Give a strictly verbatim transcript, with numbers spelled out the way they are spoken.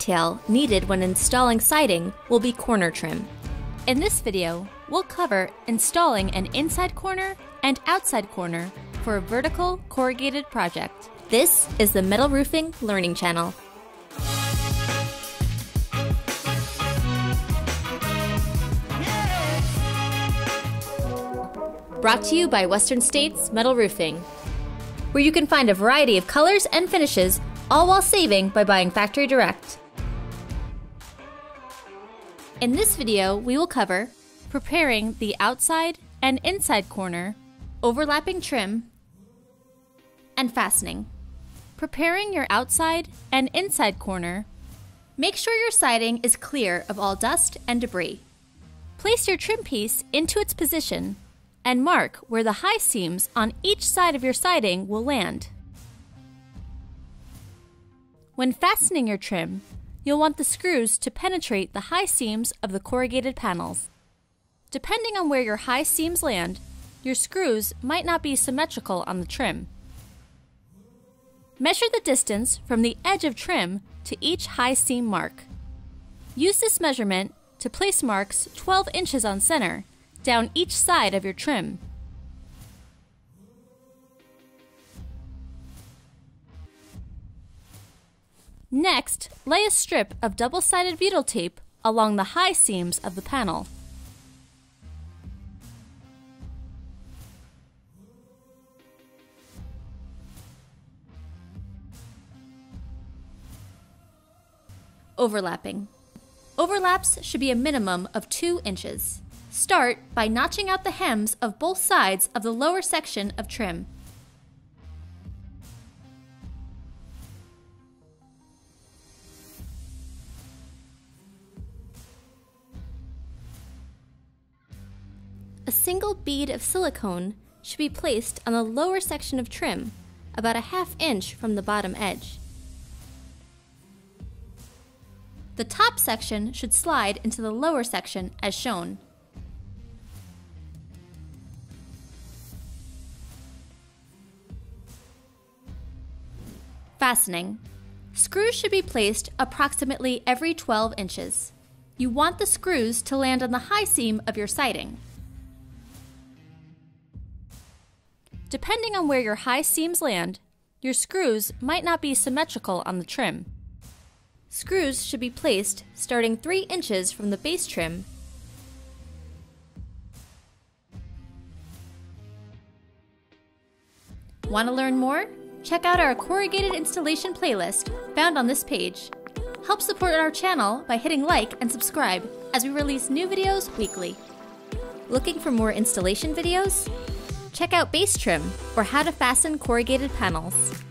Detail needed when installing siding will be corner trim. In this video, we'll cover installing an inside corner and outside corner for a vertical corrugated project. This is the Metal Roofing Learning Channel. Brought to you by Western States Metal Roofing, where you can find a variety of colors and finishes, all while saving by buying factory direct. In this video, we will cover preparing the outside and inside corner, overlapping trim, and fastening. Preparing your outside and inside corner. Make sure your siding is clear of all dust and debris. Place your trim piece into its position and mark where the high seams on each side of your siding will land. When fastening your trim, you'll want the screws to penetrate the high seams of the corrugated panels. Depending on where your high seams land, your screws might not be symmetrical on the trim. Measure the distance from the edge of trim to each high seam mark. Use this measurement to place marks twelve inches on center, down each side of your trim. Next, lay a strip of double-sided butyl tape along the high seams of the panel. Overlapping. Overlaps should be a minimum of two inches. Start by notching out the hems of both sides of the lower section of trim. A single bead of silicone should be placed on the lower section of trim, about a half inch from the bottom edge. The top section should slide into the lower section as shown. Fastening. Screws should be placed approximately every twelve inches. You want the screws to land on the high seam of your siding. Depending on where your high seams land, your screws might not be symmetrical on the trim. Screws should be placed starting three inches from the base trim . Want to learn more? Check out our corrugated installation playlist found on this page. Help support our channel by hitting like and subscribe as we release new videos weekly. Looking for more installation videos? Check out base trim or how to fasten corrugated panels.